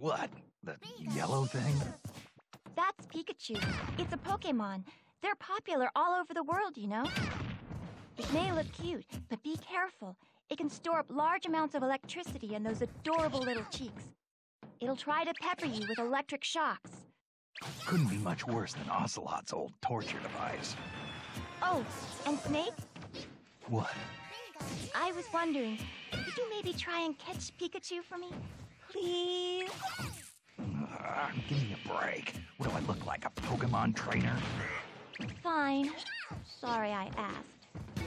What? The yellow thing? That's Pikachu. It's a Pokémon. They're popular all over the world, you know. It may look cute, but be careful. It can store up large amounts of electricity in those adorable little cheeks. It'll try to pepper you with electric shocks. Couldn't be much worse than Ocelot's old torture device. Oh, and Snake? What? I was wondering, could you maybe try and catch Pikachu for me? Please? Give me a break. What do I look like, a Pokemon trainer? Fine. Sorry I asked.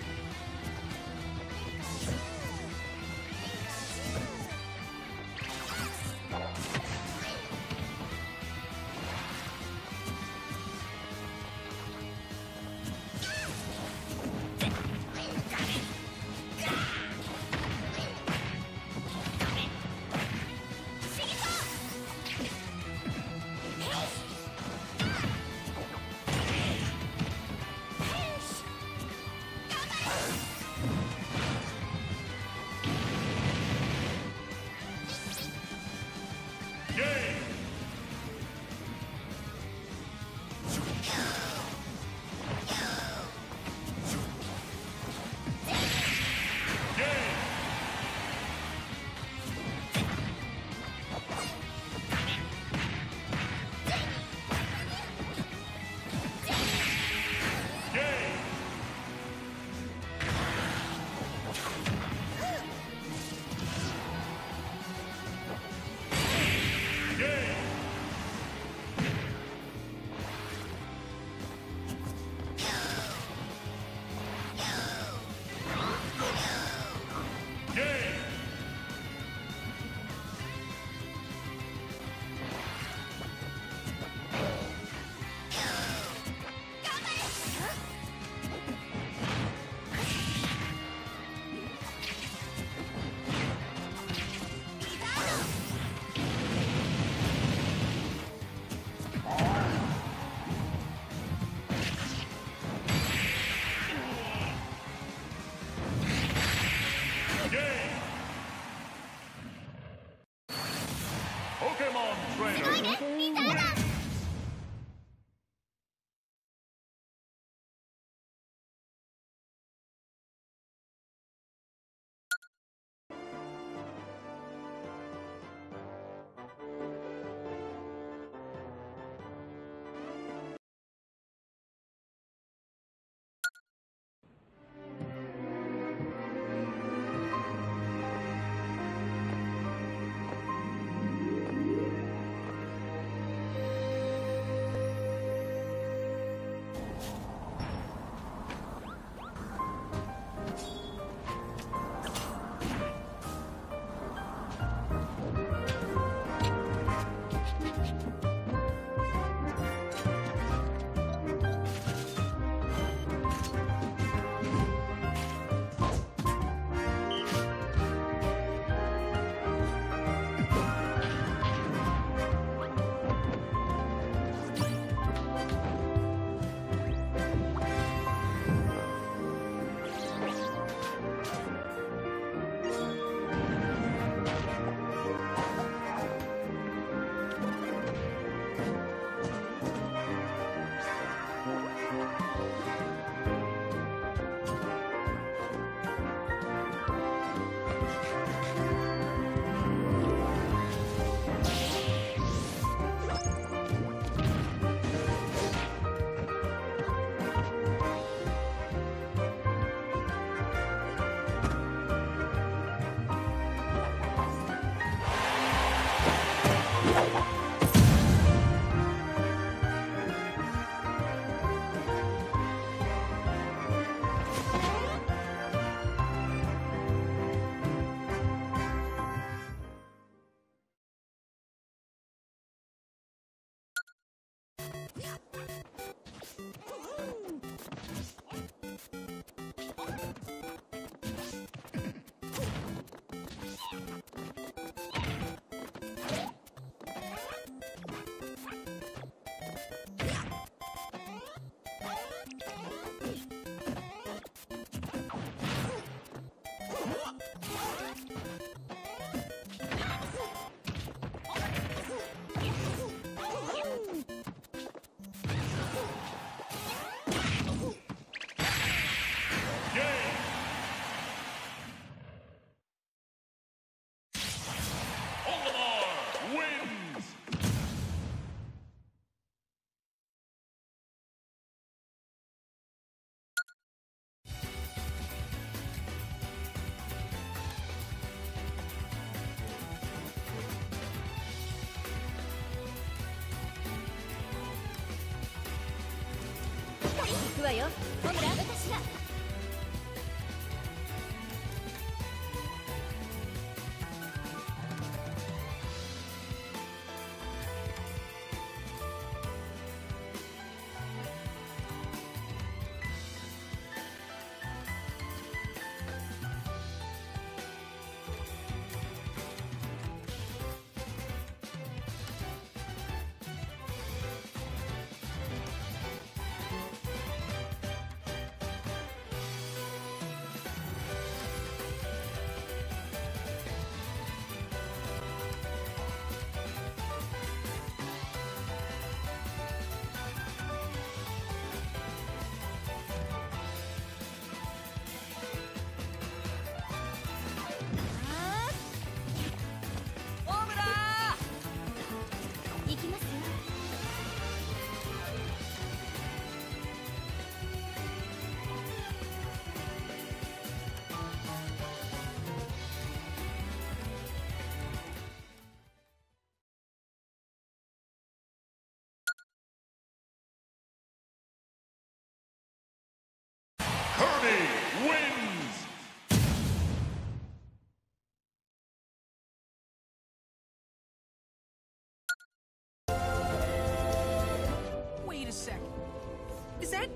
Is that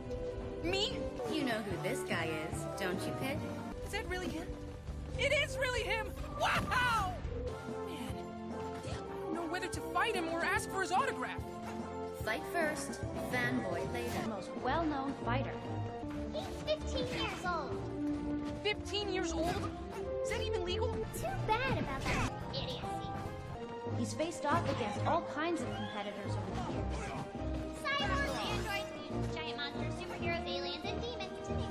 me? You know who this guy is, don't you, Pit? Is that really him? It is really him! Wow! Man, I don't know whether to fight him or ask for his autograph. Fight first, fanboy later. The most well-known fighter. He's 15 years old. 15 years old? Is that even legal? Too bad about that idiocy. He's faced off against all kinds of competitors over the years. Cyborgs, androids, mutants, giant monsters, superheroes, aliens, and demons.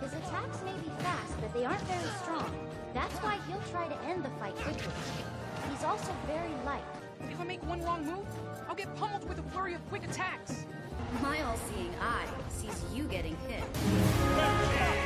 His attacks may be fast, but they aren't very strong. That's why he'll try to end the fight quickly. He's also very light. If I make one wrong move, I'll get pummeled with a flurry of quick attacks. My all-seeing eye sees you getting hit. Yes.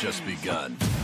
Just begun.